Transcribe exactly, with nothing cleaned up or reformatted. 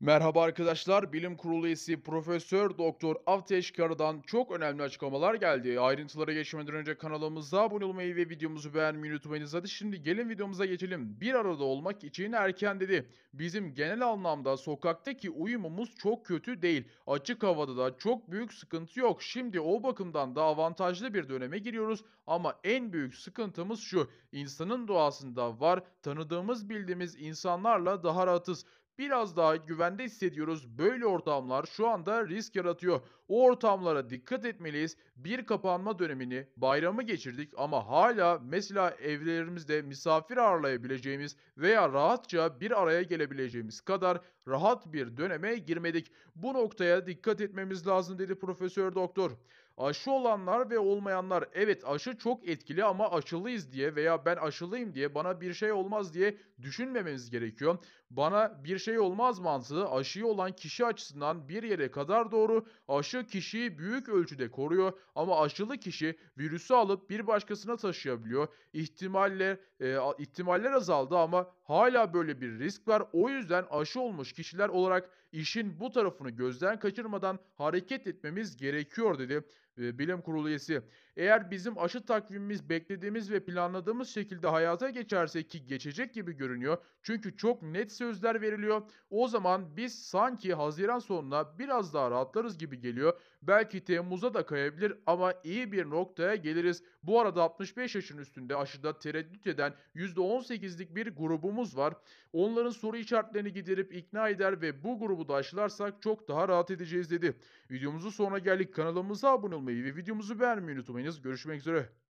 Merhaba arkadaşlar, Bilim Kurulu üyesi Profesör Doktor Ateş Kara'dan çok önemli açıklamalar geldi. Ayrıntılara geçmeden önce kanalımıza abone olmayı ve videomuzu beğenmeyi unutmayınız. Hadi şimdi gelin videomuza geçelim. Bir arada olmak için erken dedi. Bizim genel anlamda sokaktaki uyumumuz çok kötü değil. Açık havada da çok büyük sıkıntı yok. Şimdi o bakımdan da avantajlı bir döneme giriyoruz. Ama en büyük sıkıntımız şu. İnsanın doğasında var. Tanıdığımız bildiğimiz insanlarla daha rahatız. Biraz daha güvende hissediyoruz. Böyle ortamlar şu anda risk yaratıyor. O ortamlara dikkat etmeliyiz. Bir kapanma dönemini, bayramı geçirdik ama hala mesela evlerimizde misafir ağırlayabileceğimiz veya rahatça bir araya gelebileceğimiz kadar rahat bir döneme girmedik. Bu noktaya dikkat etmemiz lazım dedi Profesör Doktor. Aşı olanlar ve olmayanlar, evet aşı çok etkili ama aşılıyız diye veya ben aşılıyım diye bana bir şey olmaz diye düşünmememiz gerekiyor. Bana bir şey olmaz mantığı aşıyı olan kişi açısından bir yere kadar doğru. Aşı kişiyi büyük ölçüde koruyor ama aşılı kişi virüsü alıp bir başkasına taşıyabiliyor. İhtimaller, e, ihtimaller azaldı ama hala böyle bir risk var. O yüzden aşı olmuş kişiler olarak işin bu tarafını gözden kaçırmadan hareket etmemiz gerekiyor dedi Bilim Kurulu üyesi. Eğer bizim aşı takvimimiz beklediğimiz ve planladığımız şekilde hayata geçerse, ki geçecek gibi görünüyor çünkü çok net sözler veriliyor, o zaman biz sanki Haziran sonuna biraz daha rahatlarız gibi geliyor. Belki Temmuz'a da kayabilir ama iyi bir noktaya geliriz. Bu arada altmış beş yaşın üstünde aşıda tereddüt eden yüzde on sekiz'lik bir grubumuz var. Onların soru işaretlerini giderip ikna eder ve bu grubu da aşılarsak çok daha rahat edeceğiz dedi. Videomuzu sonuna geldik. Kanalımıza abone olmayı ve videomuzu beğenmeyi unutmayınız. Görüşmek üzere.